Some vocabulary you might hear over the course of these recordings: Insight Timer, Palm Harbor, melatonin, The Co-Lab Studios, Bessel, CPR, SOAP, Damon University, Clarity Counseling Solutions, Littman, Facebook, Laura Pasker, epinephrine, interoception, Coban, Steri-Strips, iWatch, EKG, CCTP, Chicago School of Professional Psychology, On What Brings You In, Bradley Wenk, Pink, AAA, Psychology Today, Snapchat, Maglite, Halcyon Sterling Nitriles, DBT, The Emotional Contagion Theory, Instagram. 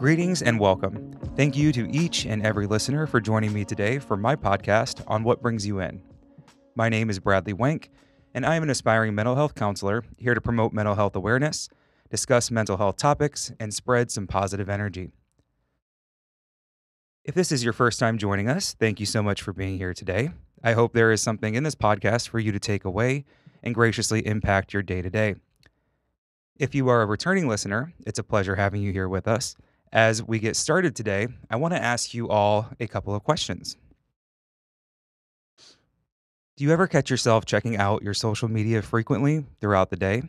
Greetings and welcome. Thank you to each and every listener for joining me today for my podcast on What Brings You In. My name is Bradley Wenk, and I am an aspiring mental health counselor here to promote mental health awareness, discuss mental health topics, and spread some positive energy. If this is your first time joining us, thank you so much for being here today. I hope there is something in this podcast for you to take away and graciously impact your day-to-day. If you are a returning listener, it's a pleasure having you here with us. As we get started today, I want to ask you all a couple of questions. Do you ever catch yourself checking out your social media frequently throughout the day?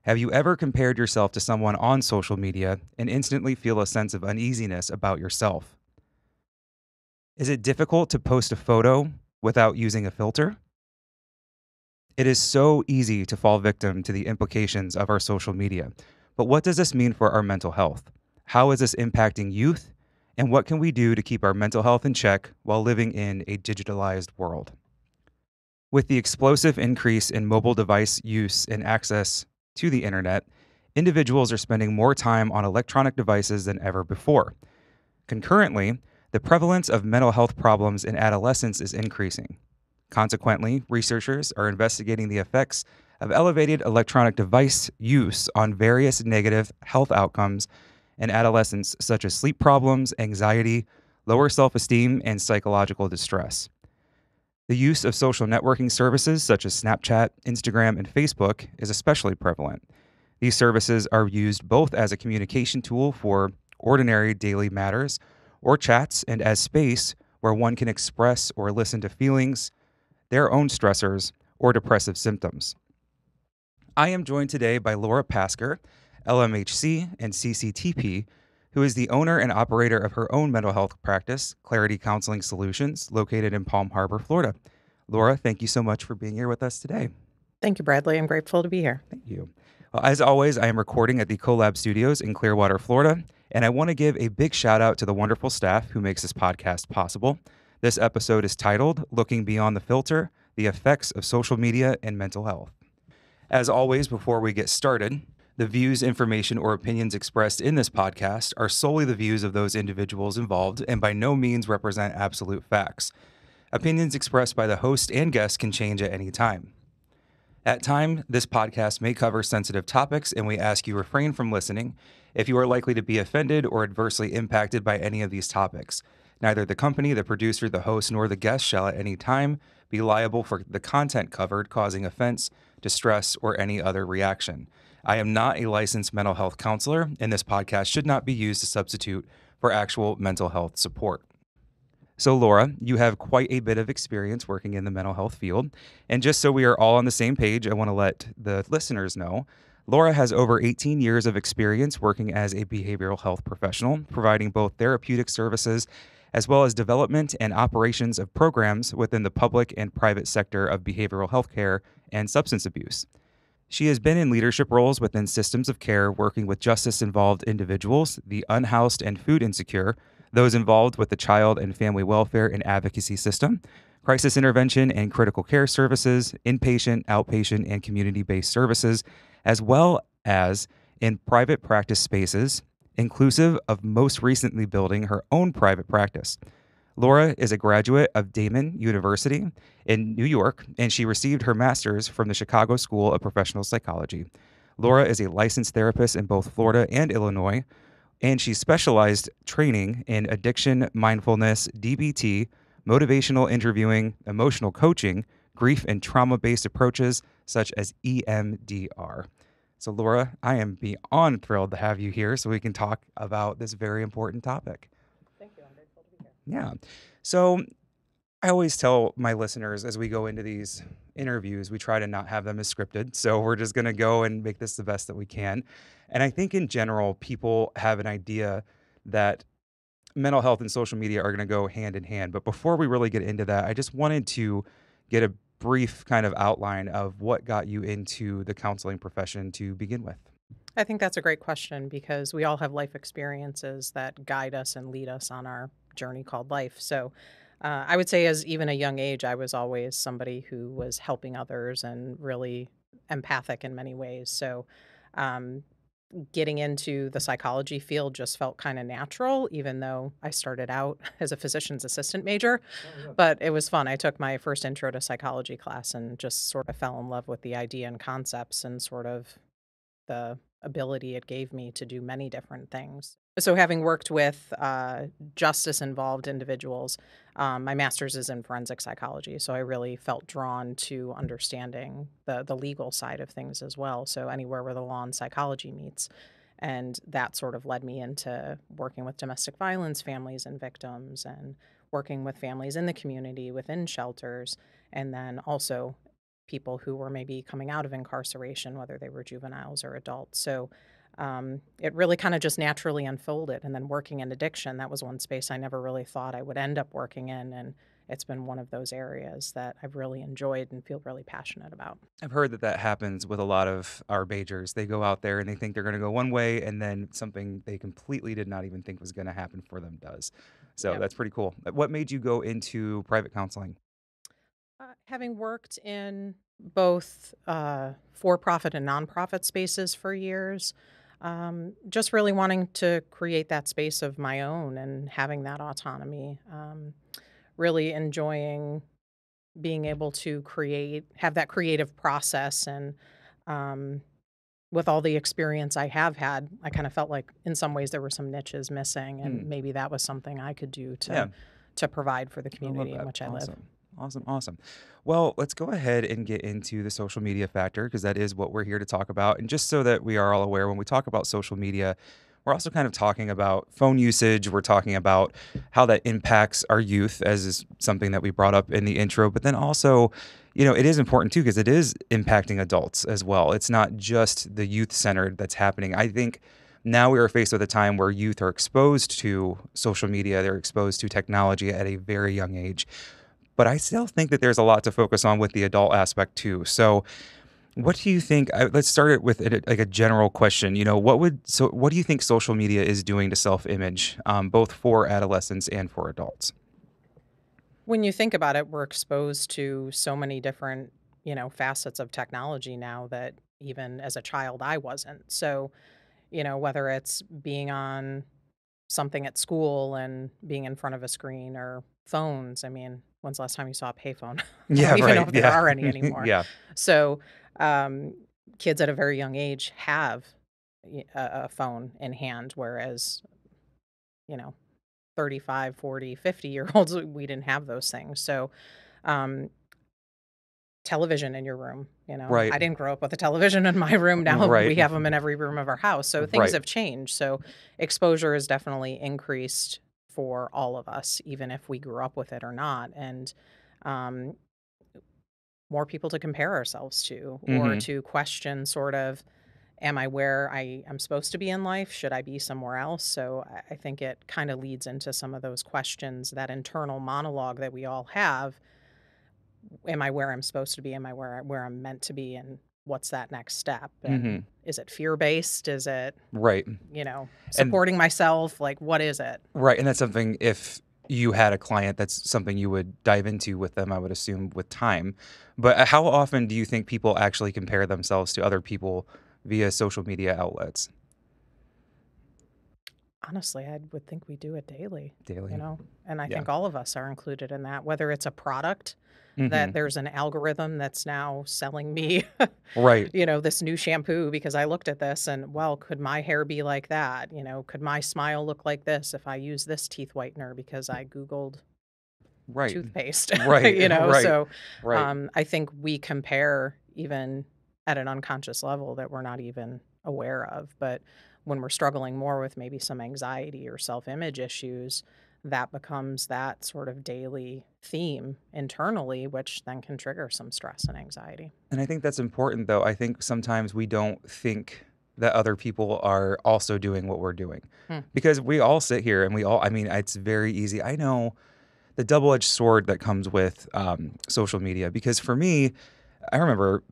Have you ever compared yourself to someone on social media and instantly feel a sense of uneasiness about yourself? Is it difficult to post a photo without using a filter? It is so easy to fall victim to the implications of our social media. But what does this mean for our mental health? How is this impacting youth? And what can we do to keep our mental health in check while living in a digitalized world? With the explosive increase in mobile device use and access to the internet, individuals are spending more time on electronic devices than ever before. Concurrently, the prevalence of mental health problems in adolescence is increasing. Consequently, researchers are investigating the effects of elevated electronic device use on various negative health outcomes in adolescents, such as sleep problems, anxiety, lower self-esteem, and psychological distress. The use of social networking services such as Snapchat, Instagram, and Facebook is especially prevalent. These services are used both as a communication tool for ordinary daily matters or chats and as space where one can express or listen to feelings, their own stressors, or depressive symptoms. I am joined today by Laura Pasker, LMHC and CCTP, who is the owner and operator of her own mental health practice, Clarity Counseling Solutions, located in Palm Harbor, Florida. Laura, thank you so much for being here with us today. Thank you, Bradley. I'm grateful to be here. Thank you. Well, as always, I am recording at the Co-Lab Studios in Clearwater, Florida, and I want to give a big shout out to the wonderful staff who makes this podcast possible. This episode is titled, Looking Beyond the Filter, The Effects of Social Media and Mental Health. As always, before we get started, the views, information, or opinions expressed in this podcast are solely the views of those individuals involved and by no means represent absolute facts. Opinions expressed by the host and guests can change at any time. At times, this podcast may cover sensitive topics, and we ask you refrain from listening if you are likely to be offended or adversely impacted by any of these topics. Neither the company, the producer, the host, nor the guest shall at any time be liable for the content covered, causing offense, distress, or any other reaction. I am not a licensed mental health counselor, and this podcast should not be used to substitute for actual mental health support. So, Laura, you have quite a bit of experience working in the mental health field. And just so we are all on the same page, I want to let the listeners know Laura has over 18 years of experience working as a behavioral health professional, providing both therapeutic services as well as development and operations of programs within the public and private sector of behavioral health care and substance abuse. She has been in leadership roles within systems of care, working with justice-involved individuals, the unhoused and food insecure, those involved with the child and family welfare and advocacy system, crisis intervention and critical care services, inpatient, outpatient, and community-based services, as well as in private practice spaces, inclusive of most recently building her own private practice. Laura is a graduate of Damon University in New York, and she received her master's from the Chicago School of Professional Psychology. Laura is a licensed therapist in both Florida and Illinois, and she specialized training in addiction, mindfulness, DBT, motivational interviewing, emotional coaching, grief and trauma-based approaches such as EMDR. So, Laura, I am beyond thrilled to have you here so we can talk about this very important topic. Thank you. I'm very thrilled to be here. Yeah. So I always tell my listeners as we go into these interviews, we try to not have them as scripted. So we're just going to go and make this the best that we can. And I think in general, people have an idea that mental health and social media are going to go hand in hand. But before we really get into that, I just wanted to get a brief kind of outline of what got you into the counseling profession to begin with. I think that's a great question because we all have life experiences that guide us and lead us on our journey called life. So I would say as even a young age, I was always somebody who was helping others and really empathic in many ways. So getting into the psychology field just felt kind of natural, even though I started out as a physician's assistant major. Oh, yeah. But it was fun. I took my first intro to psychology class and just sort of fell in love with the idea and concepts and sort of the ability it gave me to do many different things. So having worked with justice-involved individuals, my master's is in forensic psychology, so I really felt drawn to understanding the legal side of things as well, so anywhere where the law and psychology meets. And that sort of led me into working with domestic violence families and victims and working with families in the community within shelters, and then also people who were maybe coming out of incarceration, whether they were juveniles or adults. So it really kind of just naturally unfolded. And then working in addiction, that was one space I never really thought I would end up working in. And it's been one of those areas that I've really enjoyed and feel really passionate about. I've heard that that happens with a lot of our majors. They go out there and they think they're going to go one way, and then something they completely did not even think was going to happen for them does. So yeah. That's pretty cool. What made you go into private counseling? Having worked in both for-profit and nonprofit spaces for years, just really wanting to create that space of my own and having that autonomy, really enjoying being able to have that creative process. And with all the experience I have had, I kind of felt like in some ways there were some niches missing, and maybe that was something I could do to provide for the community in which I live. Awesome. Well, let's go ahead and get into the social media factor, because that is what we're here to talk about. And just so that we are all aware, when we talk about social media, we're also kind of talking about phone usage. We're talking about how that impacts our youth, as is something that we brought up in the intro. But then also, you know, it is important too, because it is impacting adults as well. It's not just the youth-centered that's happening. I think now we are faced with a time where youth are exposed to social media. They're exposed to technology at a very young age. But I still think that there's a lot to focus on with the adult aspect too. So what do you think, let's start it with like a general question, you know, what do you think social media is doing to self-image, both for adolescents and for adults? When you think about it, we're exposed to so many different, you know, facets of technology now that even as a child, I wasn't. So, you know, whether it's being on something at school and being in front of a screen or phones, I mean, when's the last time you saw a payphone? Yeah, right. I don't even know if there are any anymore. Yeah. So kids at a very young age have a phone in hand, whereas, you know, 35, 40, 50-year-olds, we didn't have those things. So television in your room, you know. Right. I didn't grow up with a television in my room. Now right. We have them in every room of our house. So things right. have changed. So exposure has definitely increased for all of us, even if we grew up with it or not, and more people to compare ourselves to, mm-hmm. or to question sort of, am I where I am supposed to be in life? Should I be somewhere else? So I think it kind of leads into some of those questions, that internal monologue that we all have. Am I where I'm supposed to be? Am I where I'm meant to be? And what's that next step? And mm-hmm. is it fear-based? Is it, right? You know, supporting myself? Like, what is it? Right. And that's something, if you had a client, that's something you would dive into with them, I would assume, with time. But how often do you think people actually compare themselves to other people via social media outlets? Honestly, I would think we do it daily. Daily. You know, and I think all of us are included in that, whether it's a product, mm-hmm. that there's an algorithm that's now selling me, right? You know, this new shampoo because I looked at this and, well, could my hair be like that? You know, could my smile look like this if I use this teeth whitener because I Googled right. toothpaste? Right. You know, right. so right. I think we compare even at an unconscious level that we're not even aware of. But when we're struggling more with maybe some anxiety or self-image issues, that becomes that sort of daily theme internally, which then can trigger some stress and anxiety. And I think that's important, though. I think sometimes we don't think that other people are also doing what we're doing, because we all sit here and we all, I mean, it's very easy. I know the double-edged sword that comes with social media, because for me, I remember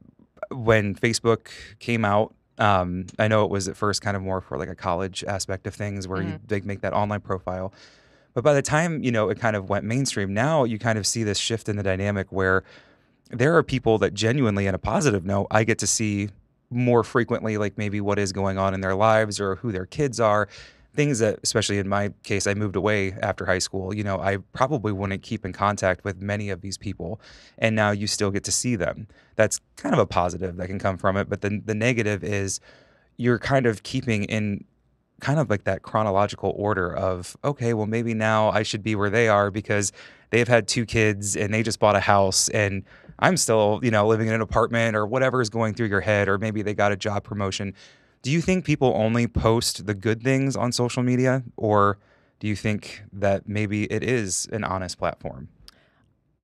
when Facebook came out, I know it was at first kind of more for like a college aspect of things where you like, make that online profile. But by the time, you know, it kind of went mainstream, now you kind of see this shift in the dynamic where there are people that genuinely, in a positive note, I get to see more frequently, like maybe what is going on in their lives or who their kids are. Things that, especially in my case, I moved away after high school, you know, I probably wouldn't keep in contact with many of these people. And now you still get to see them. That's kind of a positive that can come from it. But then the negative is you're kind of keeping in kind of like that chronological order of, okay, well, maybe now I should be where they are because they've had 2 kids and they just bought a house and I'm still, you know, living in an apartment or whatever is going through your head, or maybe they got a job promotion. Do you think people only post the good things on social media, or do you think that maybe it is an honest platform?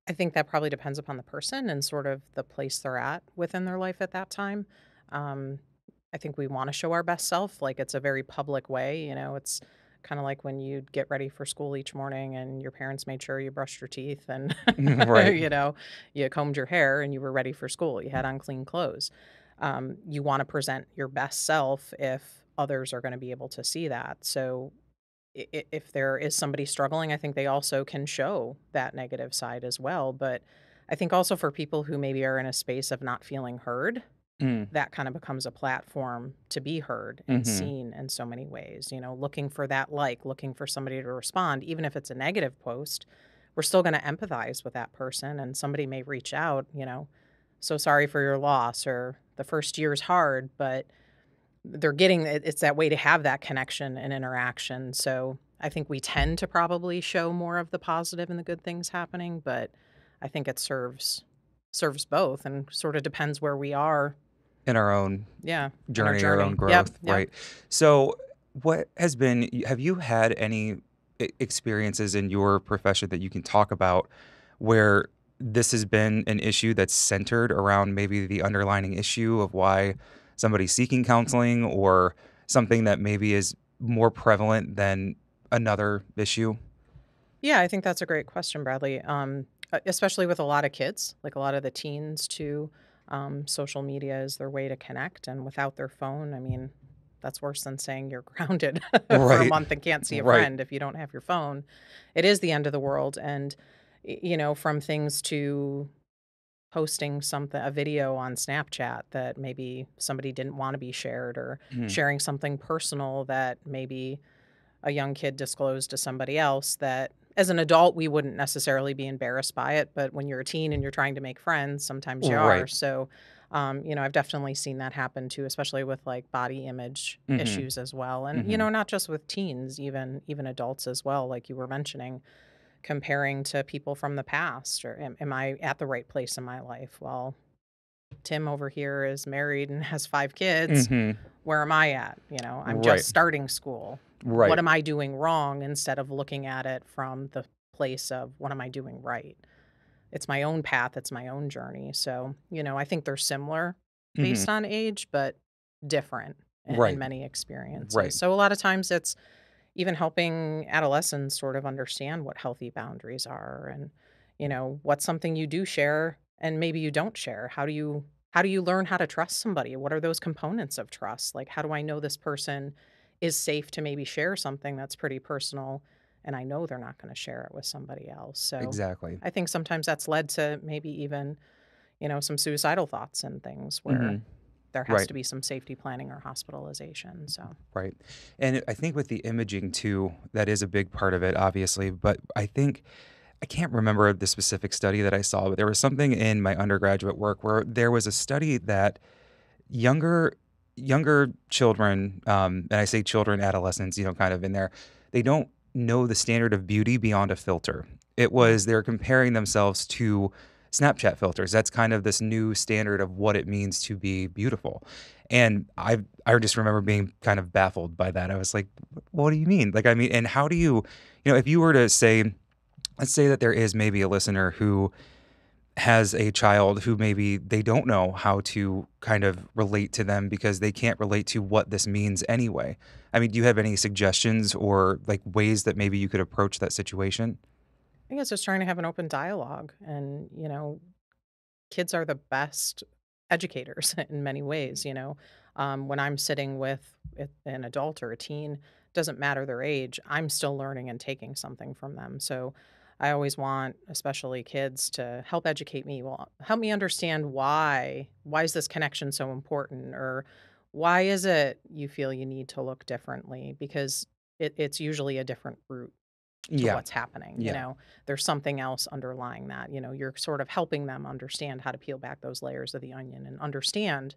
I think that probably depends upon the person and sort of the place they're at within their life at that time. I think we want to show our best self. Like, it's a very public way, you know, it's kind of like when you get ready for school each morning and your parents made sure you brushed your teeth and, right. you know, you combed your hair and you were ready for school. You had on clean clothes. You want to present your best self if others are going to be able to see that. So if there is somebody struggling, I think they also can show that negative side as well. But I think also for people who maybe are in a space of not feeling heard, that kind of becomes a platform to be heard and seen in so many ways. You know, looking for that like, looking for somebody to respond, even if it's a negative post, we're still going to empathize with that person. And somebody may reach out, you know, so sorry for your loss, or the first year's hard, but they're getting, it's that way to have that connection and interaction. So I think we tend to probably show more of the positive and the good things happening, but I think it serves both and sort of depends where we are in our own journey, our own growth, right? So what has been, have you had any experiences in your profession that you can talk about where this has been an issue that's centered around maybe the underlying issue of why somebody's seeking counseling, or something that maybe is more prevalent than another issue? Yeah, I think that's a great question, Bradley. Especially with a lot of kids, like a lot of the teens too, social media is their way to connect, and without their phone, I mean, that's worse than saying you're grounded for a month and can't see a friend if you don't have your phone. It is the end of the world. And, you know, from things to posting something, a video on Snapchat that maybe somebody didn't want to be shared, or sharing something personal that maybe a young kid disclosed to somebody else that as an adult, we wouldn't necessarily be embarrassed by it. But when you're a teen and you're trying to make friends, sometimes you are. So, you know, I've definitely seen that happen too, especially with like body image issues as well. And, you know, not just with teens, even adults as well, like you were mentioning, comparing to people from the past, or am I at the right place in my life? Well, Tim over here is married and has 5 kids. Where am I at? You know, I'm just starting school. What am I doing wrong, instead of looking at it from the place of what am I doing right? It's my own path. It's my own journey. So, you know, I think they're similar based on age, but different in, in many experiences. So a lot of times it's even helping adolescents sort of understand what healthy boundaries are, and, you know, what's something you do share and maybe you don't share. How do you learn how to trust somebody? What are those components of trust? Like, how do I know this person is safe to maybe share something that's pretty personal, and I know they're not going to share it with somebody else? So I think sometimes that's led to maybe even, you know, some suicidal thoughts and things where there has to be some safety planning or hospitalization. So and I think with the imaging too, that is a big part of it, obviously. But I think, I can't remember the specific study that I saw, but there was something in my undergraduate work where there was a study that younger children, and I say children, adolescents, you know, kind of in there, they don't know the standard of beauty beyond a filter. It was, they're comparing themselves to Snapchat filters. That's kind of this new standard of what it means to be beautiful. And I just remember being kind of baffled by that. I was like, what do you mean? Like, I mean, and how do you, you know, if you were to say, let's say that there is maybe a listener who has a child who maybe they don't know how to kind of relate to them because they can't relate to what this means anyway. I mean, do you have any suggestions or like ways that maybe you could approach that situation? I think it's just trying to have an open dialogue. And, you know, kids are the best educators in many ways. You know, when I'm sitting with an adult or a teen, doesn't matter their age, I'm still learning and taking something from them. So I always want, especially kids, to help educate me. Well, help me understand why is this connection so important, or why is it you feel you need to look differently? Because it's usually a different route to what's happening. You know, there's something else underlying that. You know, you're sort of helping them understand how to peel back those layers of the onion and understand,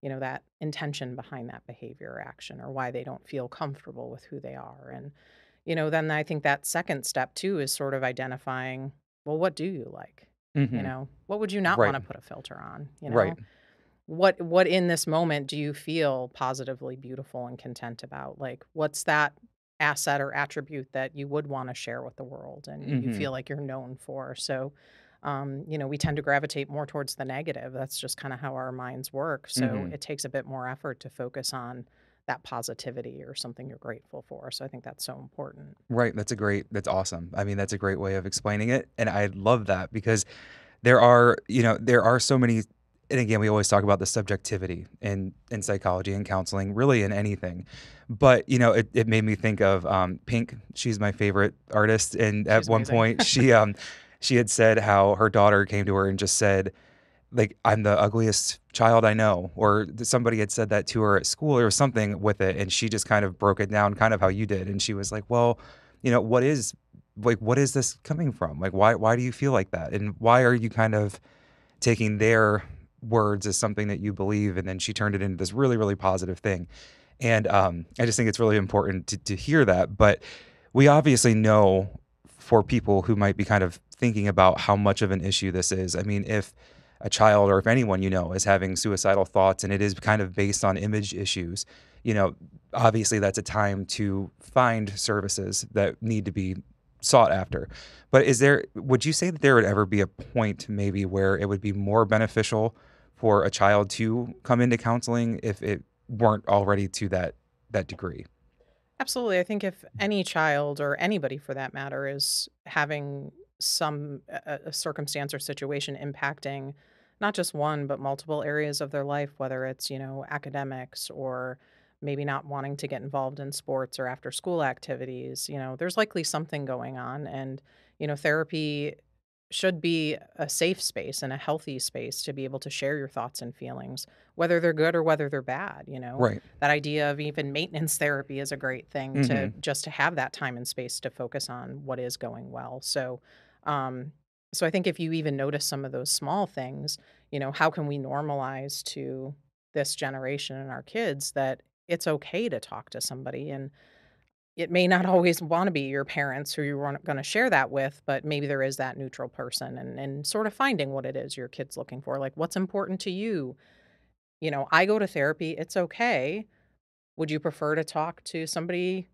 you know, that intention behind that behavior or action, or why they don't feel comfortable with who they are. And, you know, then I think that second step too is sort of identifying, well, what do you like? Mm-hmm. You know, what would you not want to put a filter on? You know, what in this moment do you feel positively beautiful and content about? Like, what's that asset or attribute that you would want to share with the world and mm-hmm. you feel like you're known for? So, you know, we tend to gravitate more towards the negative. That's just kind of how our minds work. So mm-hmm. it takes a bit more effort to focus on that positivity or something you're grateful for. So I think that's so important. Right. That's awesome. I mean, that's a great way of explaining it. And I love that, because there are so many, and again, we always talk about the subjectivity in psychology and counseling, really in anything. But, you know, it made me think of Pink. She's my favorite artist. And at one point she had said how her daughter came to her and just said, like, I'm the ugliest child I know, or somebody had said that to her at school or something with it, and she just kind of broke it down, kind of how you did, and she was like, well, you know, what is this coming from? Like, why do you feel like that, and why are you kind of taking their words as something that you believe? And then she turned it into this really, really positive thing. And I just think it's really important to hear that. But we obviously know, for people who might be kind of thinking about how much of an issue this is, I mean, if a child, or if anyone you know, is having suicidal thoughts and it is kind of based on image issues, you know, obviously that's a time to find services that need to be sought after. But would you say that there would ever be a point maybe where it would be more beneficial for a child to come into counseling if it weren't already to that degree? Absolutely. I think if any child, or anybody for that matter, is having some a circumstance or situation impacting not just one, but multiple areas of their life, whether it's, you know, academics or maybe not wanting to get involved in sports or after school activities, you know, there's likely something going on. And, you know, therapy should be a safe space and a healthy space to be able to share your thoughts and feelings, whether they're good or whether they're bad, you know. Right. That idea of even maintenance therapy is a great thing, mm-hmm. to have that time and space to focus on what is going well. So I think if you even notice some of those small things, you know, how can we normalize to this generation and our kids that it's okay to talk to somebody? And it may not always want to be your parents who you're going to share that with, but maybe there is that neutral person, and sort of finding what it is your kid's looking for, like, what's important to you? You know, I go to therapy. It's okay. Would you prefer to talk to somebody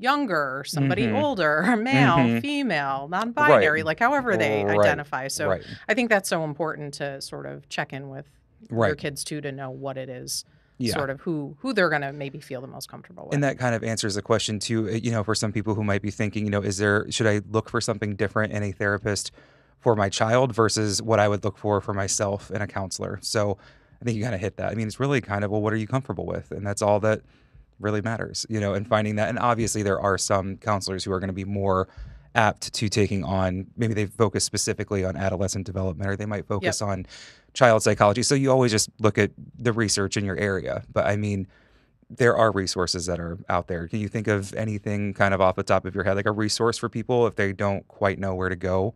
younger, somebody mm-hmm. older, male, mm-hmm. female, non-binary, like however they identify. So I think that's so important to sort of check in with your kids too, to know what it is, sort of who they're going to maybe feel the most comfortable with. And that kind of answers the question too, you know, for some people who might be thinking, you know, should I look for something different in a therapist for my child versus what I would look for myself in a counselor? So I think you kind of hit that. I mean, it's really kind of, well, what are you comfortable with? And that's all that really matters, you know, and finding that. And obviously there are some counselors who are going to be more apt to taking on, maybe they focus specifically on adolescent development, or they might focus on child psychology. So you always just look at the research in your area. But I mean, there are resources that are out there. Can you think of anything kind of off the top of your head, like a resource for people if they don't quite know where to go?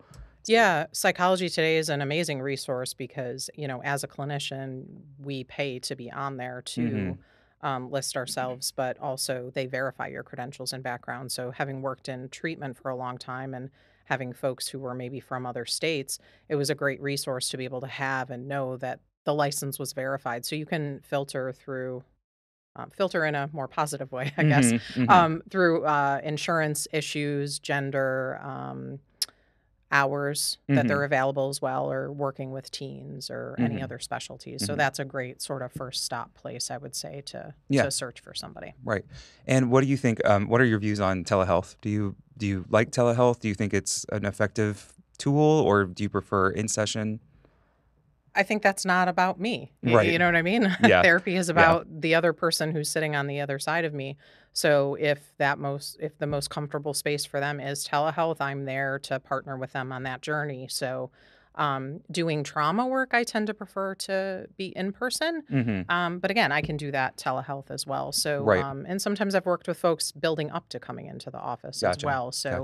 Yeah, Psychology Today is an amazing resource because, you know, as a clinician, we pay to be on there to mm-hmm. List ourselves, but also they verify your credentials and background. So having worked in treatment for a long time and having folks who were maybe from other states, it was a great resource to be able to have and know that the license was verified. So you can filter through, filter in a more positive way, I guess, mm-hmm, mm-hmm. Through insurance issues, gender, hours that mm-hmm. they're available as well, or working with teens, or mm-hmm. any other specialties. Mm-hmm. So that's a great sort of first stop place, I would say, to search for somebody. Right. And what do you think, what are your views on telehealth? Do you like telehealth? Do you think it's an effective tool, or do you prefer in session? I think that's not about me. Right. You know what I mean? Yeah. Therapy is about the other person who's sitting on the other side of me. So if the most comfortable space for them is telehealth, I'm there to partner with them on that journey. So doing trauma work, I tend to prefer to be in person. Mm-hmm. But again, I can do that telehealth as well. So, and sometimes I've worked with folks building up to coming into the office as well. So,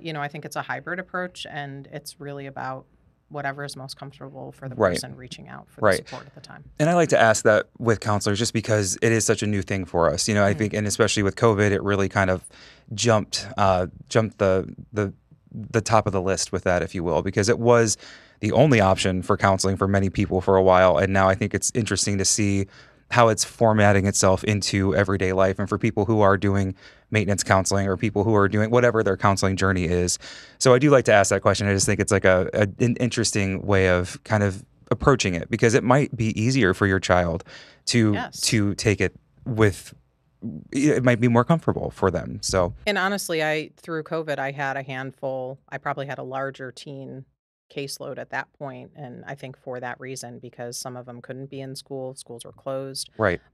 you know, I think it's a hybrid approach, and it's really about whatever is most comfortable for the person reaching out for the support at the time. And I like to ask that with counselors just because it is such a new thing for us. You know, I think, and especially with COVID, it really kind of jumped the top of the list with that, if you will, because it was the only option for counseling for many people for a while. And now I think it's interesting to see how it's formatting itself into everyday life. And for people who are doing maintenance counseling or people who are doing whatever their counseling journey is. So I do like to ask that question. I just think it's like an interesting way of kind of approaching it, because it might be easier for your child to take it with, it might be more comfortable for them. So, and honestly, through COVID, I had a handful, I probably had a larger teen caseload at that point, and I think for that reason, because some of them couldn't be in school, schools were closed,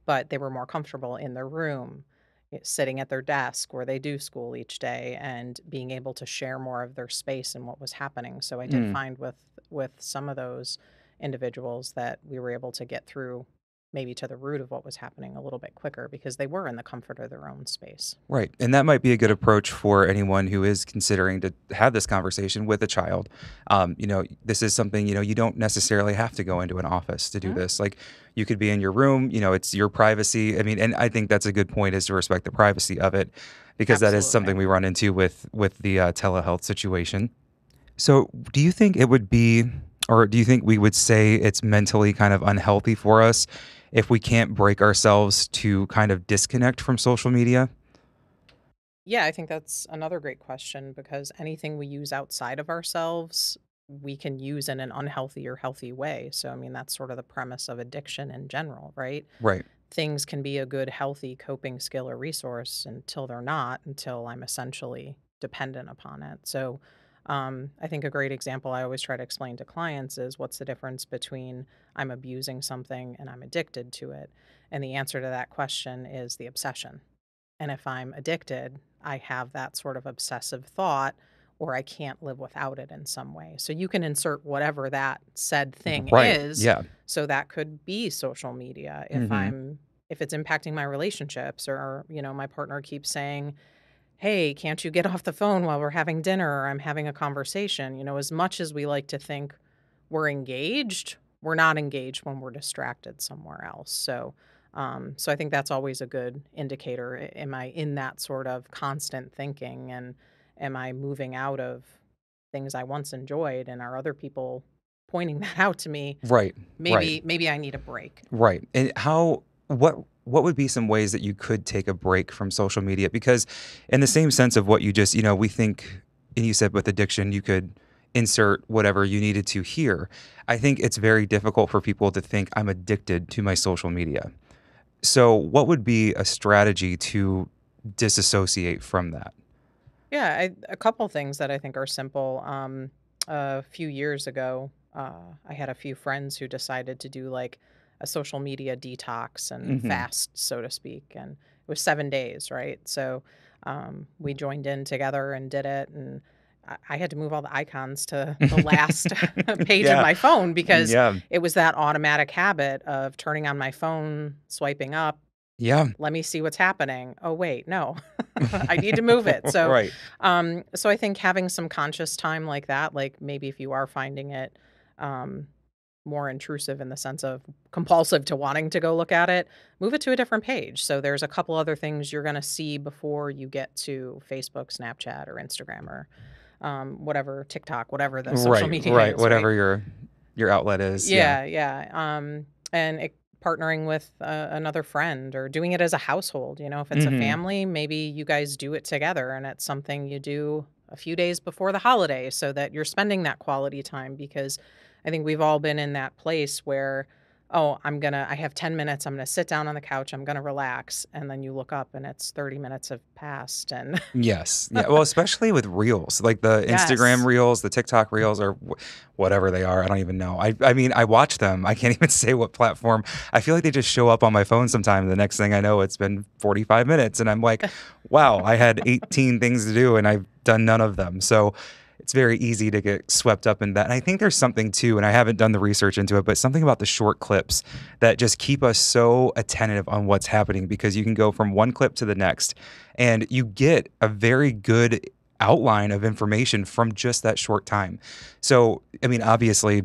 but they were more comfortable in their room, sitting at their desk where they do school each day, and being able to share more of their space and what was happening. So I did find with some of those individuals that we were able to get through maybe to the root of what was happening a little bit quicker because they were in the comfort of their own space. Right. And that might be a good approach for anyone who is considering to have this conversation with a child. You know, this is something, you know, you don't necessarily have to go into an office to do this. Like, you could be in your room, you know, it's your privacy. I mean, and I think that's a good point, is to respect the privacy of it, because that is something we run into with the telehealth situation. So do you think it would be, or do you think we would say it's mentally kind of unhealthy for us if we can't break ourselves to kind of disconnect from social media? Yeah, I think that's another great question, because anything we use outside of ourselves, we can use in an unhealthy or healthy way. So, I mean, that's sort of the premise of addiction in general, right? Right. Things can be a good, healthy coping skill or resource until they're not, until I'm essentially dependent upon it. So I think a great example I always try to explain to clients is, what's the difference between I'm abusing something and I'm addicted to it? And the answer to that question is the obsession. And if I'm addicted, I have that sort of obsessive thought, or I can't live without it in some way. So you can insert whatever that said thing is. Yeah. So that could be social media. If if it's impacting my relationships, or, you know, my partner keeps saying, hey, can't you get off the phone while we're having dinner, or I'm having a conversation? You know, as much as we like to think we're engaged, we're not engaged when we're distracted somewhere else. So so I think that's always a good indicator. Am I in that sort of constant thinking, and am I moving out of things I once enjoyed, and are other people pointing that out to me? Right. Maybe I need a break. Right. And what would be some ways that you could take a break from social media? Because in the same sense of what you just, you know, we think, and you said with addiction, you could insert whatever you needed to hear. I think it's very difficult for people to think, I'm addicted to my social media. So what would be a strategy to disassociate from that? Yeah, a couple things that I think are simple. A few years ago, I had a few friends who decided to do like a social media detox and fast, so to speak. And it was 7 days, right? So we joined in together and did it. And I had to move all the icons to the last page of my phone, because it was that automatic habit of turning on my phone, swiping up. Yeah. Let me see what's happening. Oh, wait, no, I need to move it. So, so I think having some conscious time like that, like maybe if you are finding it, more intrusive in the sense of compulsive to wanting to go look at it, move it to a different page. So there's a couple other things you're going to see before you get to Facebook, Snapchat, or Instagram, or whatever, TikTok, whatever the social media is. Whatever your outlet is. And partnering with another friend, or doing it as a household. You know, if it's a family, maybe you guys do it together, and it's something you do a few days before the holiday so that you're spending that quality time, because I think we've all been in that place where oh, I have 10 minutes, I'm going to sit down on the couch, I'm going to relax. And then you look up and it's 30 minutes have passed. And yes. Yeah. Well, especially with reels, like the Instagram reels, the TikTok reels, or whatever they are. I don't even know. I mean, I watch them. I can't even say what platform. I feel like they just show up on my phone sometime. The next thing I know, it's been 45 minutes. And I'm like, wow, I had 18 things to do and I've done none of them. So it's very easy to get swept up in that. And I think there's something too, and I haven't done the research into it, but something about the short clips that just keep us so attentive on what's happening, because you can go from one clip to the next and you get a very good outline of information from just that short time. So, I mean, obviously,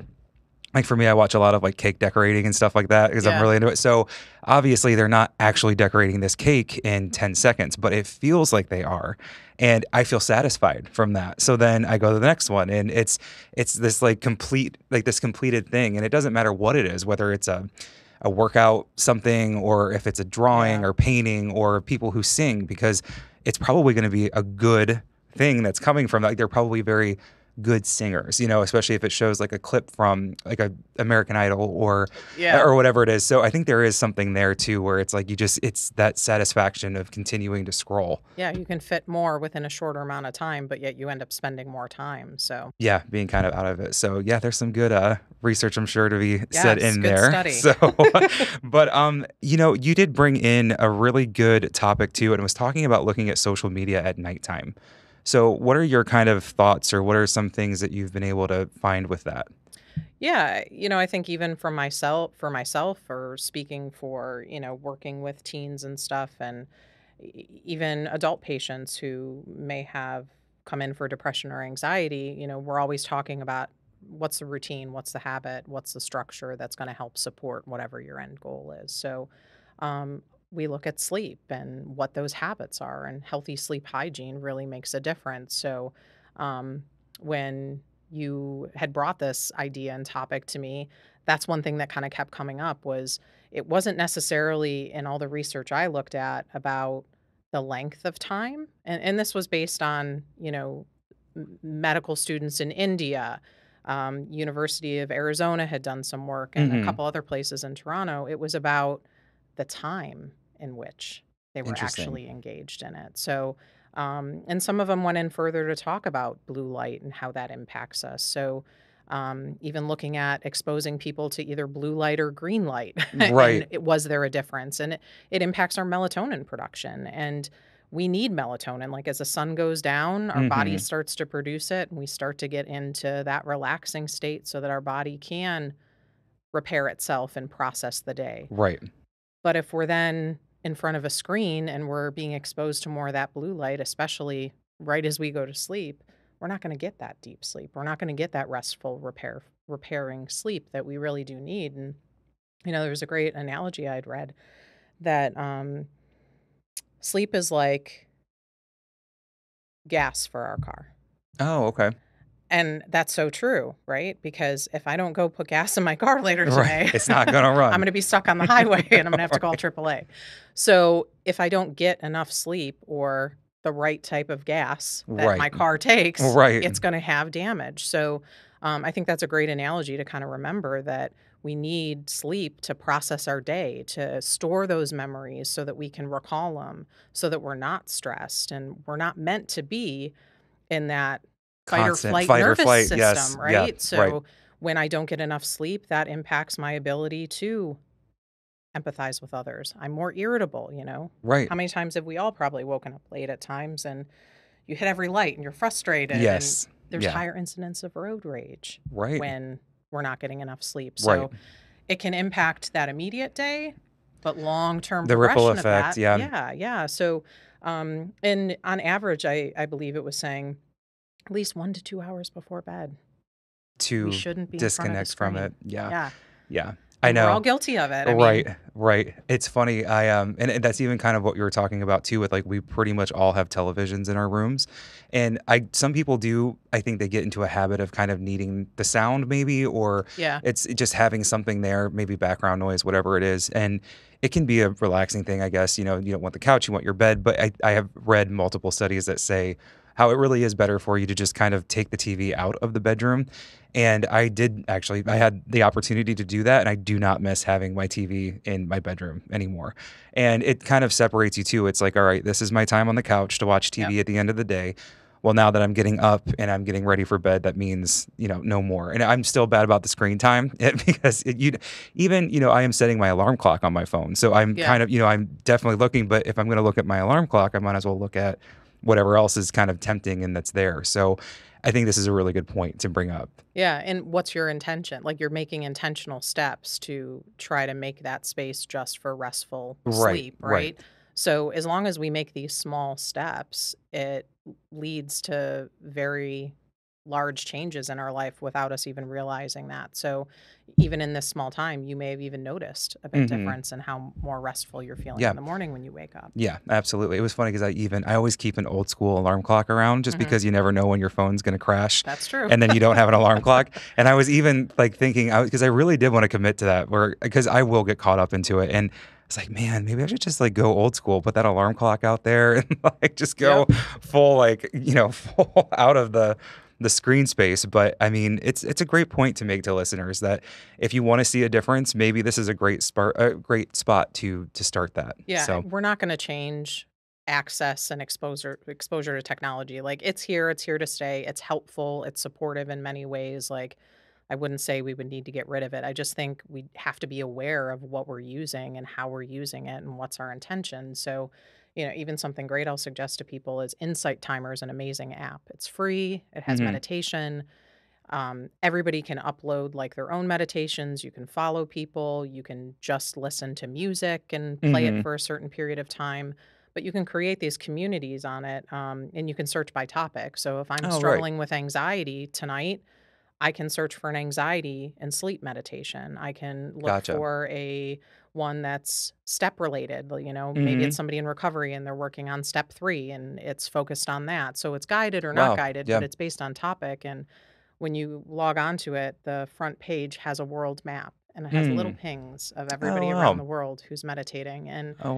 like for me, I watch a lot of like cake decorating and stuff like that because I'm really into it. So obviously they're not actually decorating this cake in 10 seconds, but it feels like they are. And I feel satisfied from that. So then I go to the next one and it's this like completed thing. And it doesn't matter what it is, whether it's a workout something, or if it's a drawing or painting or people who sing, because it's probably going to be a good thing that's coming from that. Like, they're probably very good singers, you know, especially if it shows like a clip from like a American Idol or whatever it is. So I think there is something there too, where it's like, it's that satisfaction of continuing to scroll. Yeah. You can fit more within a shorter amount of time, but yet you end up spending more time. So yeah, being kind of out of it. So yeah, there's some good research, I'm sure, to be said in there. Study. So, but, you know, you did bring in a really good topic too, and it was talking about looking at social media at nighttime. So what are your kind of thoughts, or what are some things that you've been able to find with that? Yeah, you know, I think even for myself, or speaking for, you know, working with teens and stuff, and even adult patients who may have come in for depression or anxiety, you know, we're always talking about what's the routine, what's the habit, what's the structure that's going to help support whatever your end goal is. So, we look at sleep and what those habits are, and healthy sleep hygiene really makes a difference. So when you had brought this idea and topic to me, that's one thing that kind of kept coming up, was it wasn't necessarily in all the research I looked at about the length of time. And this was based on, you know, medical students in India. University of Arizona had done some work, and a couple other places in Toronto. It was about the time in which they were actually engaged in it. So, and some of them went in further to talk about blue light and how that impacts us. So even looking at exposing people to either blue light or green light, right? Was there a difference? And it impacts our melatonin production. And we need melatonin. Like, as the sun goes down, our body starts to produce it, and we start to get into that relaxing state so that our body can repair itself and process the day. Right. But if we're then in front of a screen and we're being exposed to more of that blue light, especially right as we go to sleep, we're not going to get that deep sleep. We're not going to get that restful, repairing sleep that we really do need. And, you know, there was a great analogy I'd read that sleep is like gas for our car. Oh, okay. And that's so true, right? Because if I don't go put gas in my car later today, it's not going to run. I'm going to be stuck on the highway and I'm going to have to call AAA. So if I don't get enough sleep or the right type of gas that my car takes, it's going to have damage. So I think that's a great analogy to kind of remember, that we need sleep to process our day, to store those memories so that we can recall them, so that we're not stressed, and we're not meant to be in that fight or flight nervous system, right? So when I don't get enough sleep, that impacts my ability to empathize with others. I'm more irritable, you know? Right. How many times have we all probably woken up late at times, and you hit every light and you're frustrated? Yes. And there's higher incidence of road rage when we're not getting enough sleep. So it can impact that immediate day, but long-term ripple effect, So and on average, I believe it was saying at least 1 to 2 hours before bed to disconnect from it. Yeah. I know. We're all guilty of it. Right. It's funny. I and that's even kind of what you were talking about too, with like, we pretty much all have televisions in our rooms, and some people do. I think they get into a habit of kind of needing the sound, maybe, or it's just having something there, maybe background noise, whatever it is, and it can be a relaxing thing, I guess. You know, you don't want the couch, you want your bed, but I have read multiple studies that say how it really is better for you to just kind of take the TV out of the bedroom. And I did actually, I had the opportunity to do that, and I do not miss having my TV in my bedroom anymore. And it kind of separates you too. It's like, all right, this is my time on the couch to watch TV at the end of the day. Well, now that I'm getting up and I'm getting ready for bed, that means, you know, no more. And I'm still bad about the screen time because I am setting my alarm clock on my phone. So I'm kind of, you know, I'm definitely looking, but if I'm going to look at my alarm clock, I might as well look at whatever else is kind of tempting and that's there. So I think this is a really good point to bring up. Yeah. And what's your intention? Like, you're making intentional steps to try to make that space just for restful sleep, right? So as long as we make these small steps, it leads to very large changes in our life without us even realizing that. So even in this small time, you may have even noticed a big difference in how more restful you're feeling in the morning when you wake up. Yeah, absolutely. It was funny because I always keep an old school alarm clock around just because you never know when your phone's going to crash. That's true. And then you don't have an alarm clock. And I was even like thinking, because I really did want to commit to that, because I will get caught up into it. And it's like, man, maybe I should just like go old school, put that alarm clock out there and like just go full, like, you know, full out of the screen space. But I mean, it's a great point to make to listeners that if you want to see a difference, maybe this is a great spot to start that. Yeah, so we're not going to change access and exposure to technology. Like, it's here to stay. It's helpful. It's supportive in many ways. Like, I wouldn't say we would need to get rid of it. I just think we have to be aware of what we're using and how we're using it and what's our intention. So, you know, even something great I'll suggest to people is Insight Timer is an amazing app. It's free. It has meditation. Everybody can upload like their own meditations. You can follow people. You can just listen to music and play it for a certain period of time. But you can create these communities on it, and you can search by topic. So if I'm struggling with anxiety tonight, I can search for an anxiety and sleep meditation. I can look for one that's step related. You know, maybe it's somebody in recovery and they're working on step 3 and it's focused on that. So it's guided or not guided, but it's based on topic. And when you log onto it, the front page has a world map and it has little pings of everybody around the world who's meditating. And I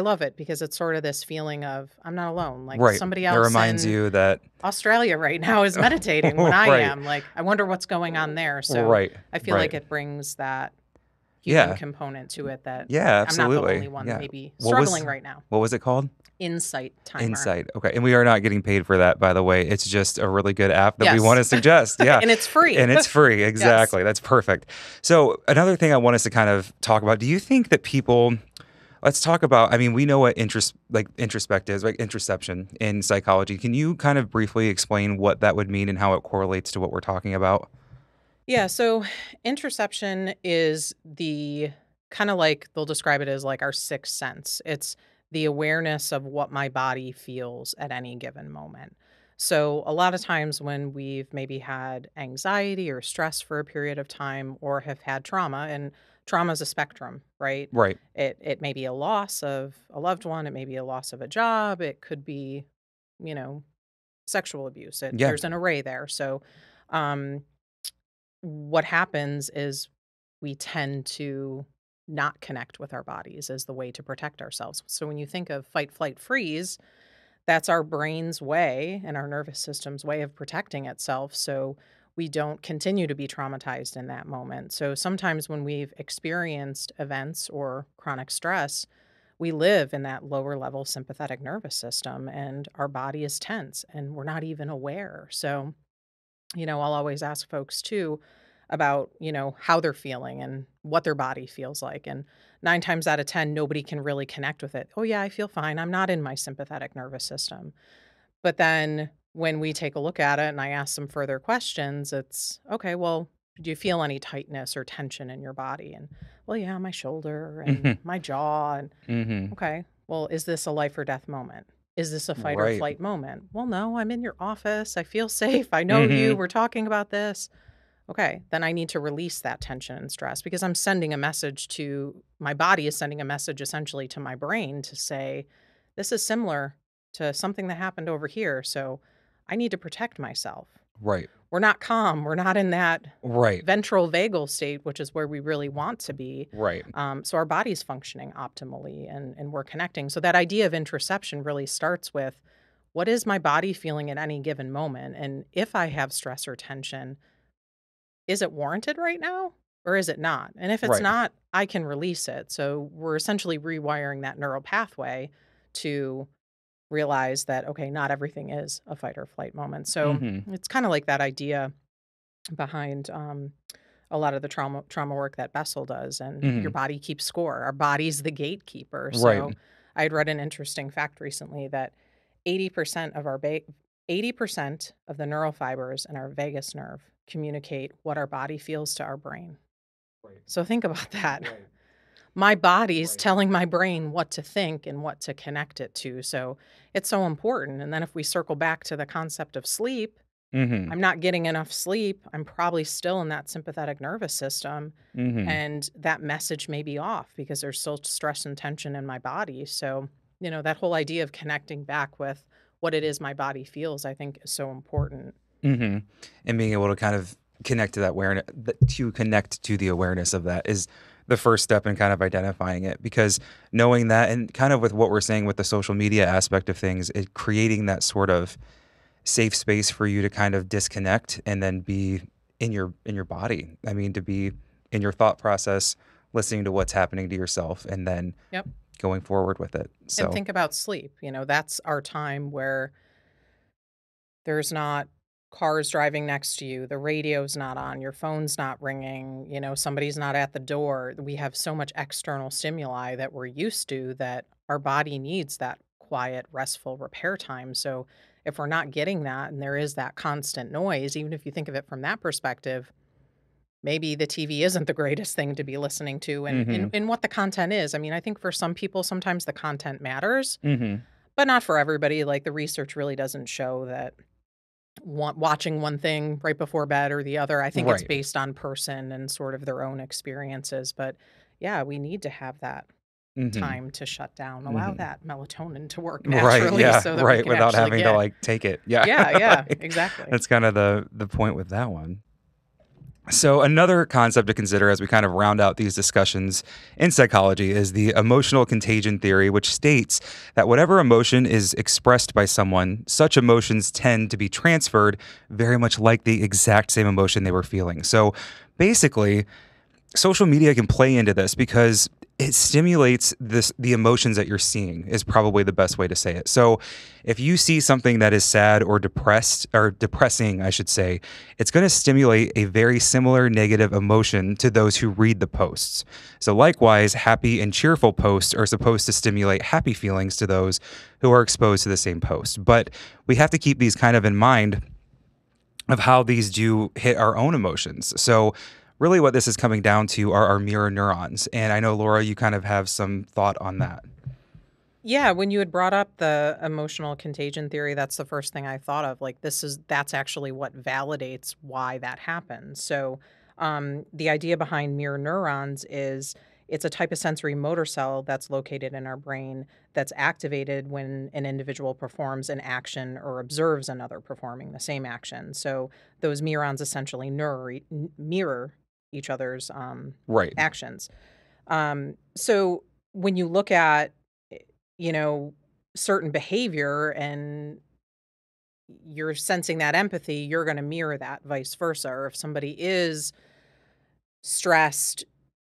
love it because it's sort of this feeling of I'm not alone. Like somebody else reminds you that Australia right now is meditating when I am. Like, I wonder what's going on there. So I feel like it brings that human component to it that absolutely. I'm not the only one maybe struggling right now. What was it called? Insight Timer. Insight. Okay. And we are not getting paid for that, by the way. It's just a really good app that we want to suggest. Yeah. And it's free. And it's free. Exactly. Yes. That's perfect. So another thing I want us to kind of talk about, do you think that people, let's talk about, I mean, we know what introspect is, like introspection in psychology. Can you kind of briefly explain what that would mean and how it correlates to what we're talking about? Yeah. So introspection is the kind of like, they'll describe it as like our sixth sense. It's the awareness of what my body feels at any given moment. So a lot of times when we've maybe had anxiety or stress for a period of time or have had trauma, and trauma is a spectrum, right? Right. It may be a loss of a loved one. It may be a loss of a job. It could be, you know, sexual abuse. There's an array there. So what happens is we tend to not connect with our bodies as the way to protect ourselves. So when you think of fight, flight, freeze, that's our brain's way and our nervous system's way of protecting itself so we don't continue to be traumatized in that moment. So sometimes when we've experienced events or chronic stress, we live in that lower level sympathetic nervous system and our body is tense and we're not even aware. So, you know, I'll always ask folks too, about, you know, how they're feeling and what their body feels like. And 9 times out of 10, nobody can really connect with it. Oh, yeah, I feel fine. I'm not in my sympathetic nervous system. But then when we take a look at it and I ask some further questions, it's, okay, well, do you feel any tightness or tension in your body? And, well, yeah, my shoulder and my jaw. And okay, well, is this a life or death moment? Is this a fight or flight moment? Well, no, I'm in your office. I feel safe. I know you. We're talking about this. Okay, then I need to release that tension and stress because I'm sending a message to my body is sending a message essentially to my brain to say, this is similar to something that happened over here. So I need to protect myself. Right. We're not calm. We're not in that ventral vagal state, which is where we really want to be. Right. So our body's functioning optimally and we're connecting. So that idea of interoception really starts with what is my body feeling at any given moment? And if I have stress or tension, is it warranted right now or is it not? And if it's not, I can release it. So we're essentially rewiring that neural pathway to realize that, okay, not everything is a fight or flight moment. So it's kind of like that idea behind a lot of the trauma work that Bessel does, and your body keeps score. Our body's the gatekeeper. So I had read an interesting fact recently that 80% of our 80% of the neural fibers in our vagus nerve communicate what our body feels to our brain. So think about that. My body's telling my brain what to think and what to connect it to. So it's so important. And then if we circle back to the concept of sleep, I'm not getting enough sleep. I'm probably still in that sympathetic nervous system. And that message may be off because there's still stress and tension in my body. So, you know, that whole idea of connecting back with what it is my body feels, I think, is so important. And being able to kind of connect to that awareness, to connect to the awareness of that is the first step in kind of identifying it, because knowing that and kind of with what we're saying with the social media aspect of things, it creating that sort of safe space for you to kind of disconnect and then be in your body. I mean, to be in your thought process, listening to what's happening to yourself and then going forward with it. So, and think about sleep. You know, that's our time where there's not cars driving next to you, the radio's not on, your phone's not ringing, you know, somebody's not at the door. We have so much external stimuli that we're used to that our body needs that quiet, restful repair time. So if we're not getting that and there is that constant noise, even if you think of it from that perspective, maybe the TV isn't the greatest thing to be listening to and in what the content is. I mean, I think for some people, sometimes the content matters, but not for everybody. Like the research really doesn't show that watching one thing right before bed or the other. I think it's based on person and sort of their own experiences. But yeah, we need to have that time to shut down, allow that melatonin to work naturally. So that we can without having to like take it. Like, exactly. That's kind of the point with that one. So another concept to consider as we kind of round out these discussions in psychology is the emotional contagion theory, which states that whatever emotion is expressed by someone, such emotions tend to be transferred very much like the exact same emotion they were feeling. So basically, social media can play into this because it stimulates this, the emotions that you're seeing is probably the best way to say it. So if you see something that is sad or depressed or depressing, I should say, it's going to stimulate a very similar negative emotion to those who read the posts. So likewise, happy and cheerful posts are supposed to stimulate happy feelings to those who are exposed to the same post. But we have to keep these kind of in mind of how these do hit our own emotions. So really what this is coming down to are our mirror neurons. And I know, Laura, you kind of have some thought on that. Yeah, when you had brought up the emotional contagion theory, that's the first thing I thought of. Like, this is, that's actually what validates why that happens. So the idea behind mirror neurons is it's a type of sensory motor cell that's located in our brain that's activated when an individual performs an action or observes another performing the same action. So those neurons essentially mirror each other's actions. So when you look at, you know, certain behavior and you're sensing that empathy, you're going to mirror that vice versa. Or if somebody is stressed,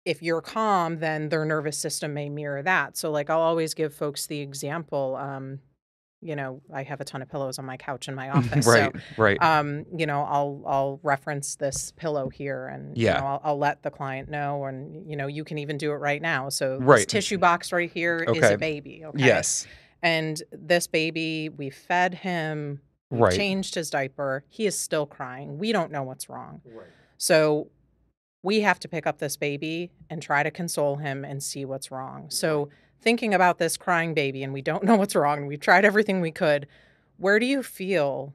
if you're calm, then their nervous system may mirror that. So like, I'll always give folks the example, you know, I have a ton of pillows on my couch in my office. You know, I'll reference this pillow here and you know, I'll let the client know, and you know, you can even do it right now. So this tissue box right here is a baby. And this baby, we fed him, we changed his diaper. He is still crying. We don't know what's wrong. So we have to pick up this baby and try to console him and see what's wrong. So thinking about this crying baby and we don't know what's wrong and we've tried everything we could, where do you feel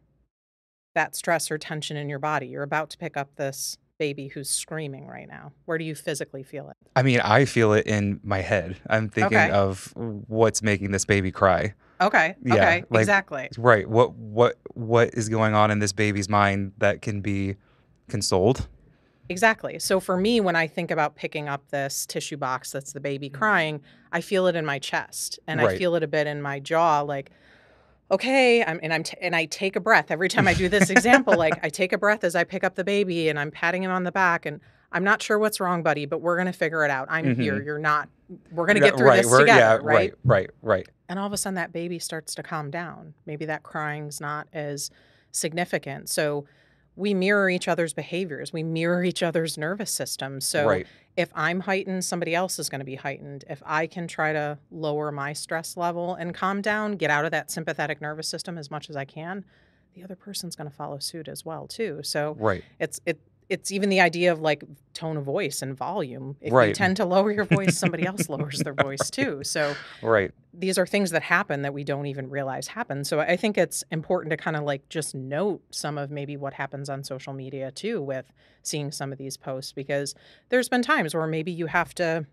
that stress or tension in your body? You're about to pick up this baby who's screaming right now. Where do you physically feel it? I mean, I feel it in my head. I'm thinking of what's making this baby cry. Like, exactly. What is going on in this baby's mind that can be consoled? Exactly. So for me, when I think about picking up this tissue box that's the baby crying, I feel it in my chest and I feel it a bit in my jaw, like, okay, I take a breath every time I do this example. Like, I take a breath as I pick up the baby and I'm patting him on the back and I'm not sure what's wrong, buddy, but we're going to figure it out. I'm here. You're not. We're going to get through this together, right? And all of a sudden that baby starts to calm down. Maybe that crying's not as significant. So we mirror each other's behaviors. We mirror each other's nervous systems. So if I'm heightened, somebody else is going to be heightened. If I can try to lower my stress level and calm down, get out of that sympathetic nervous system as much as I can, the other person's going to follow suit as well, too. So it's even the idea of like tone of voice and volume. If you tend to lower your voice, somebody else lowers their voice too. So these are things that happen that we don't even realize happen. So I think it's important to kind of like just note some of maybe what happens on social media too with seeing some of these posts, because there's been times where maybe you have to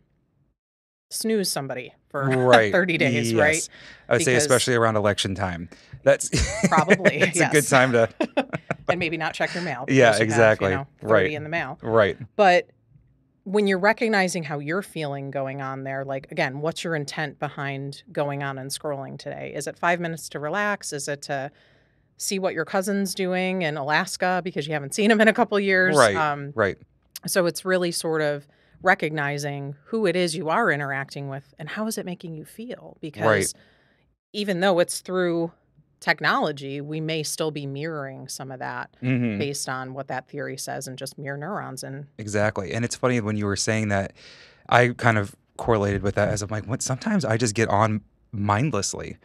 snooze somebody for 30 days, right? I would say especially around election time. That's probably it's a good time to and maybe not check your mail. Yeah, exactly. Have, you know, 30 in the mail. Right. But when you're recognizing how you're feeling going on there, like, again, what's your intent behind going on and scrolling today? Is it 5 minutes to relax? Is it to see what your cousin's doing in Alaska because you haven't seen him in a couple of years? So it's really sort of recognizing who it is you are interacting with and how is it making you feel? Because even though it's through technology, we may still be mirroring some of that based on what that theory says and just mirror neurons. And and it's funny when you were saying that, I kind of correlated with that as I'm like, what, sometimes I just get on mindlessly.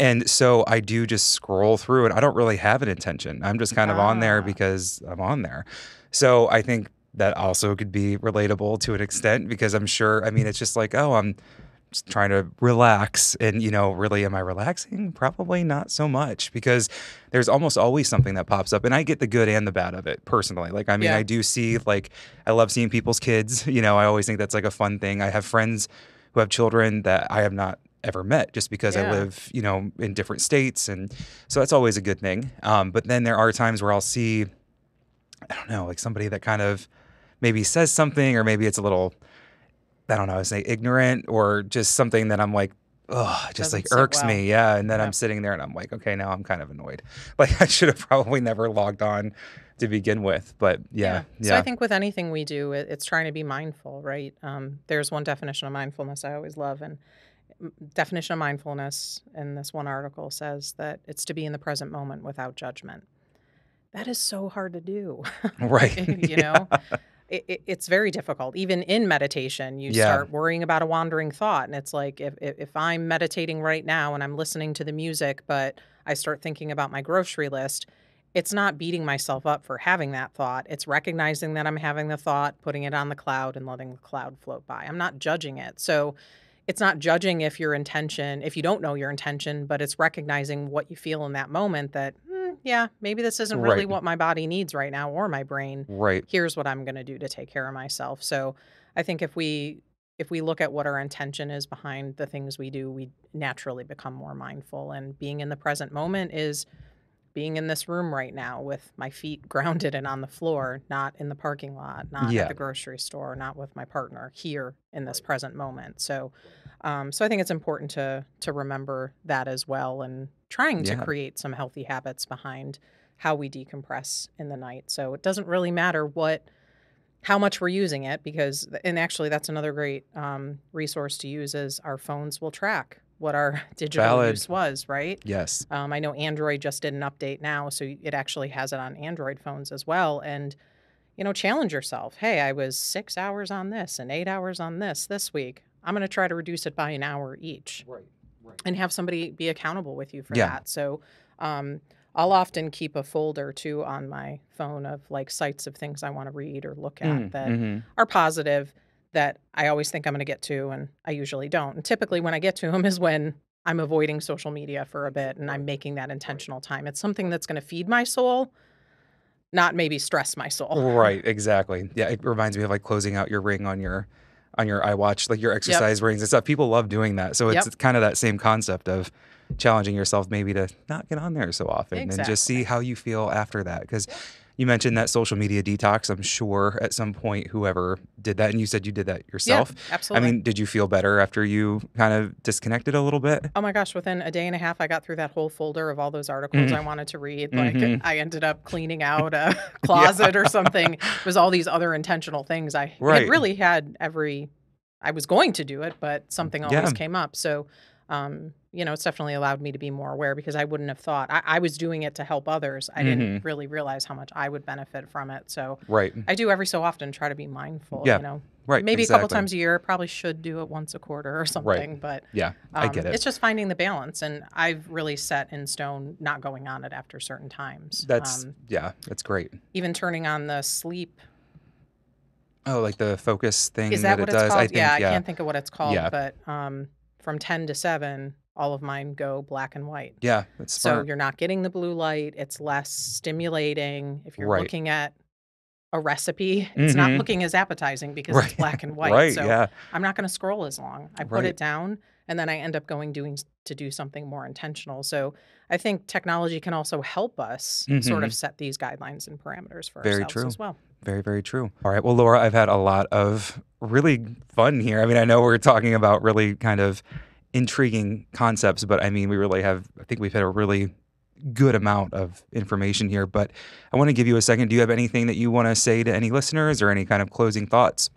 And so I do just scroll through and I don't really have an intention. I'm just kind of on there because I'm on there. So I think that also could be relatable to an extent, because I'm sure, I mean, it's just like, oh, I'm just trying to relax. And, you know, really, am I relaxing? Probably not so much, because there's almost always something that pops up. And I get the good and the bad of it personally. Like, I mean, I do see, like, I love seeing people's kids. You know, I always think that's like a fun thing. I have friends who have children that I have not ever met, just because I live, you know, in different states. And so that's always a good thing. But then there are times where I'll see, I don't know, like somebody that kind of maybe says something, or maybe it's a little, I don't know, I would say ignorant, or just something that I'm like, oh, just doesn't like irks me. Yeah. And then I'm sitting there and I'm like, okay, now I'm kind of annoyed. Like, I should have probably never logged on to begin with. But So I think with anything we do, it's trying to be mindful, right? There's one definition of mindfulness I always love. And definition of mindfulness in this one article says that it's to be in the present moment without judgment. That is so hard to do. You know? It's very difficult. Even in meditation, you start worrying about a wandering thought. And it's like, if I'm meditating right now and I'm listening to the music, but I start thinking about my grocery list, it's not beating myself up for having that thought. It's recognizing that I'm having the thought, putting it on the cloud and letting the cloud float by. I'm not judging it. So it's not judging if your intention, if you don't know your intention, but it's recognizing what you feel in that moment that, yeah, maybe this isn't really what my body needs right now, or my brain. Here's what I'm going to do to take care of myself. So I think if we look at what our intention is behind the things we do, we naturally become more mindful. And being in the present moment is being in this room right now with my feet grounded and on the floor, not in the parking lot, not at the grocery store, not with my partner, here in this present moment. So so I think it's important to remember that as well, and trying to create some healthy habits behind how we decompress in the night. So it doesn't really matter how much we're using it, because, and actually that's another great resource to use, is our phones will track what our digital use was, right? Yes. I know Android just did an update now, so it actually has it on Android phones as well. And, you know, challenge yourself. Hey, I was 6 hours on this and 8 hours on this week. I'm going to try to reduce it by an hour each. And have somebody be accountable with you for that. So I'll often keep a folder, too, on my phone of, like, sites of things I want to read or look at that are positive, that I always think I'm going to get to, and I usually don't. And typically when I get to them is when I'm avoiding social media for a bit and I'm making that intentional time. It's something that's going to feed my soul, not maybe stress my soul. Right, exactly. Yeah, it reminds me of, like, closing out your ring on your iWatch, like your exercise rings and stuff. People love doing that. So it's kind of that same concept of challenging yourself maybe to not get on there so often and just see how you feel after that. Because You mentioned that social media detox. I'm sure at some point whoever did that, and you said you did that yourself. Yeah, absolutely. I mean, did you feel better after you kind of disconnected a little bit? Oh my gosh, within a day and a half, I got through that whole folder of all those articles I wanted to read. Like I ended up cleaning out a closet or something. It was all these other intentional things. I had really had every, I was going to do it, but something always came up. So, you know, it's definitely allowed me to be more aware, because I wouldn't have thought I was doing it to help others. I didn't really realize how much I would benefit from it. So I do every so often try to be mindful, you know, maybe a couple times a year. Probably should do it once a quarter or something, but I get it. It's just finding the balance. And I've really set in stone not going on it after certain times. That's that's great. Even turning on the sleep. Oh, like the focus thing. Is that what it's called? Yeah, I can't think of what it's called, but from 10 to 7, all of mine go black and white. Yeah, that's smart. So you're not getting the blue light. It's less stimulating. If you're looking at a recipe, it's not looking as appetizing because it's black and white. So I'm not going to scroll as long. I put it down, and then I end up going to do something more intentional. So I think technology can also help us sort of set these guidelines and parameters for ourselves as well. Very, very true. All right. Well, Laura, I've had a lot of really fun here. I mean, I know we're talking about really kind of intriguing concepts, but I mean, we really have, I think we've had a really good amount of information here, but I want to give you a second. Do you have anything that you want to say to any listeners or any kind of closing thoughts?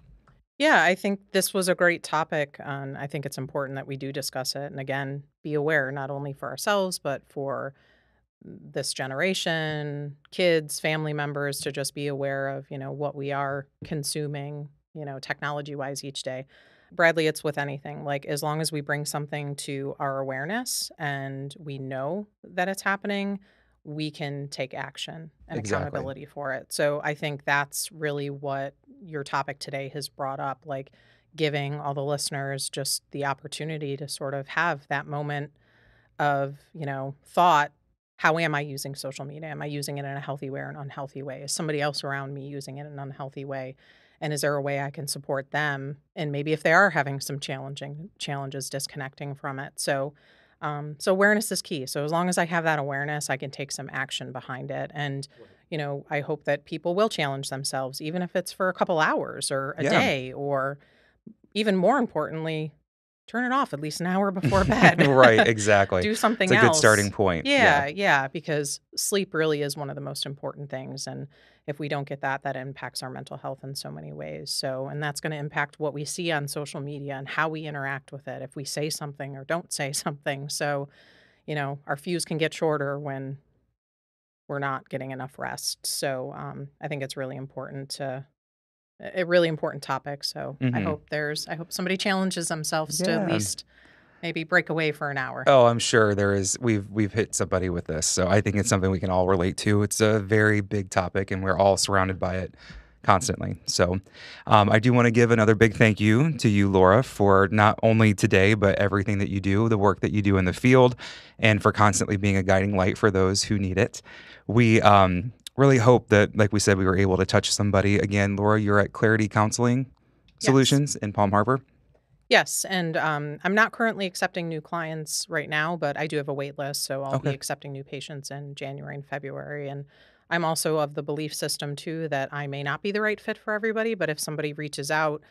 Yeah, I think this was a great topic. I think it's important that we do discuss it. And again, be aware, not only for ourselves, but for this generation, kids, family members, to just be aware of, you know, what we are consuming, you know, technology-wise each day. Bradley, it's with anything. Like, as long as we bring something to our awareness and we know that it's happening, we can take action and accountability for it. So I think that's really what your topic today has brought up, like giving all the listeners just the opportunity to sort of have that moment of, you know, thought. How am I using social media? Am I using it in a healthy way or an unhealthy way? Is somebody else around me using it in an unhealthy way? And is there a way I can support them? And maybe if they are having some challenges disconnecting from it. So so awareness is key. So as long as I have that awareness, I can take some action behind it. And, you know, I hope that people will challenge themselves, even if it's for a couple hours or a day, or even more importantly, turn it off at least an hour before bed. Exactly. Do something else. It's a good starting point. Yeah, because sleep really is one of the most important things. And if we don't get that, that impacts our mental health in so many ways. So, and that's going to impact what we see on social media and how we interact with it, if we say something or don't say something. So, you know, our fuse can get shorter when we're not getting enough rest. So I think it's really important to... a really important topic. So I hope somebody challenges themselves to at least maybe break away for an hour. Oh, I'm sure there is. We've hit somebody with this. So I think it's something we can all relate to. It's a very big topic and we're all surrounded by it constantly. So I do want to give another big thank you to you, Laura, for not only today, but everything that you do, the work that you do in the field, and for constantly being a guiding light for those who need it. We really hope that, like we said, we were able to touch somebody. Again, Laura, you're at Clarity Counseling Solutions in Palm Harbor. Yes, and I'm not currently accepting new clients right now, but I do have a wait list, so I'll be accepting new patients in January and February. And I'm also of the belief system, too, that I may not be the right fit for everybody, but if somebody reaches out,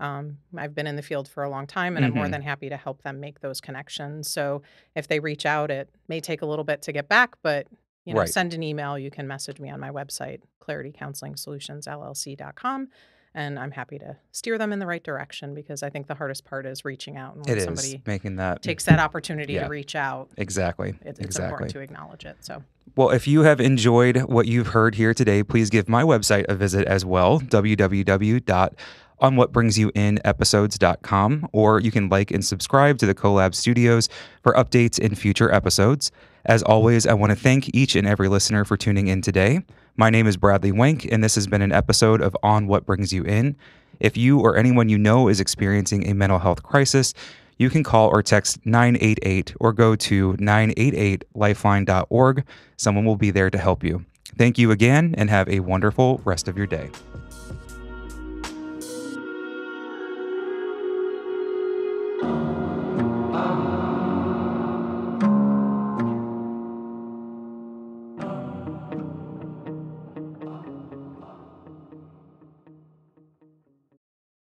I've been in the field for a long time, and I'm more than happy to help them make those connections. So if they reach out, it may take a little bit to get back, but... you know, send an email. You can message me on my website, claritycounselingsolutionsllc.com, and I'm happy to steer them in the right direction, because I think the hardest part is reaching out. And when somebody making that takes that opportunity to reach out, it's important to acknowledge it. So. Well, if you have enjoyed what you've heard here today, please give my website a visit as well, www.onwhatbringsyouinepisodes.com, or you can like and subscribe to the Co-Lab Studios for updates in future episodes. As always, I want to thank each and every listener for tuning in today. My name is Bradley Wenk, and this has been an episode of On What Brings You In. If you or anyone you know is experiencing a mental health crisis, you can call or text 988 or go to 988lifeline.org. Someone will be there to help you. Thank you again, and have a wonderful rest of your day.